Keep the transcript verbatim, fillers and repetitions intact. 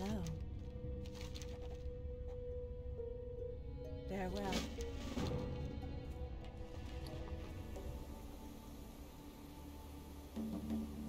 below. Farewell. Thank you.